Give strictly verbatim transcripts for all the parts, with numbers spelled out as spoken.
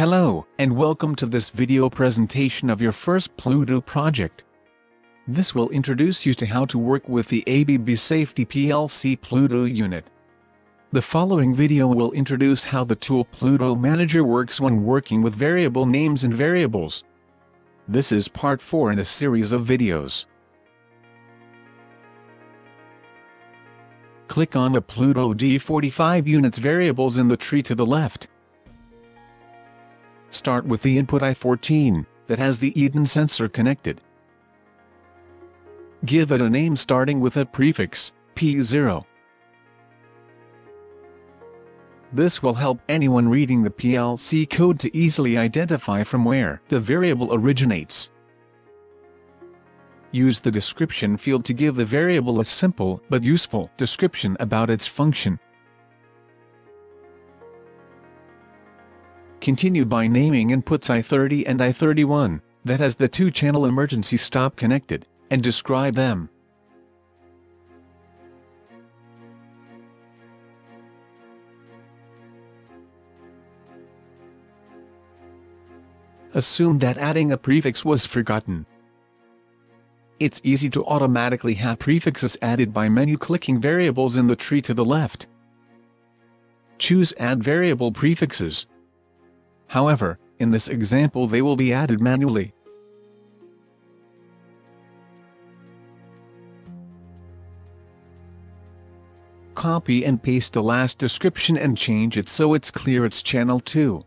Hello, and welcome to this video presentation of your first Pluto project. This will introduce you to how to work with the A B B Safety P L C Pluto unit. The following video will introduce how the tool Pluto Manager works when working with variable names and variables. This is part four in a series of videos. Click on the Pluto D forty-five unit's variables in the tree to the left. Start with the input I fourteen, that has the Eden sensor connected. Give it a name starting with a prefix, P zero. This will help anyone reading the P L C code to easily identify from where the variable originates. Use the description field to give the variable a simple but useful description about its function. Continue by naming inputs I thirty and I thirty-one, that has the two-channel emergency stop connected, and describe them. Assume that adding a prefix was forgotten. It's easy to automatically have prefixes added by menu-clicking variables in the tree to the left. Choose Add Variable Prefixes. However, in this example they will be added manually. Copy and paste the last description and change it so it's clear it's channel two.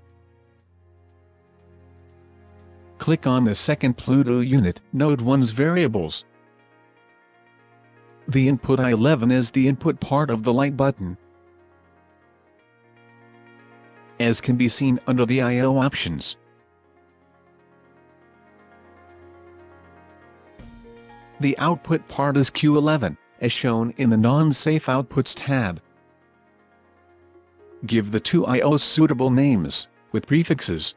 Click on the second Pluto unit, node one's variables. The input I eleven is the input part of the light button, as can be seen under the I O options. The output part is Q eleven, as shown in the Non-Safe Outputs tab. Give the two I Os suitable names, with prefixes.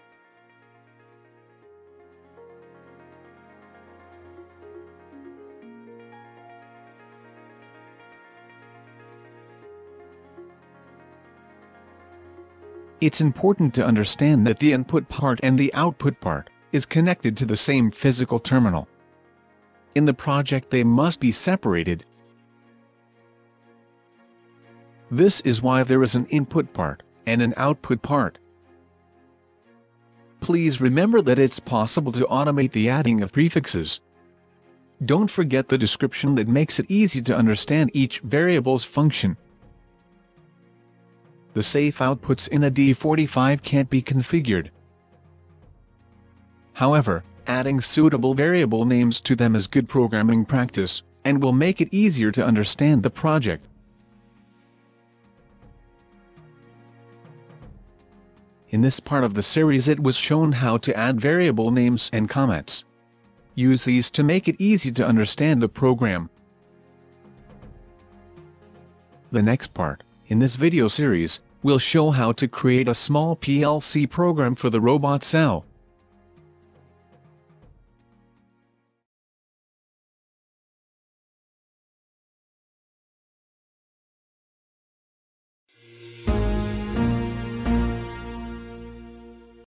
It's important to understand that the input part and the output part is connected to the same physical terminal. In the project they must be separated. This is why there is an input part and an output part. Please remember that it's possible to automate the adding of prefixes. Don't forget the description that makes it easy to understand each variable's function. The safe outputs in a D forty-five can't be configured. However, adding suitable variable names to them is good programming practice, and will make it easier to understand the project. In this part of the series it was shown how to add variable names and comments. Use these to make it easy to understand the program. The next part, in this video series, we'll show how to create a small P L C program for the robot cell.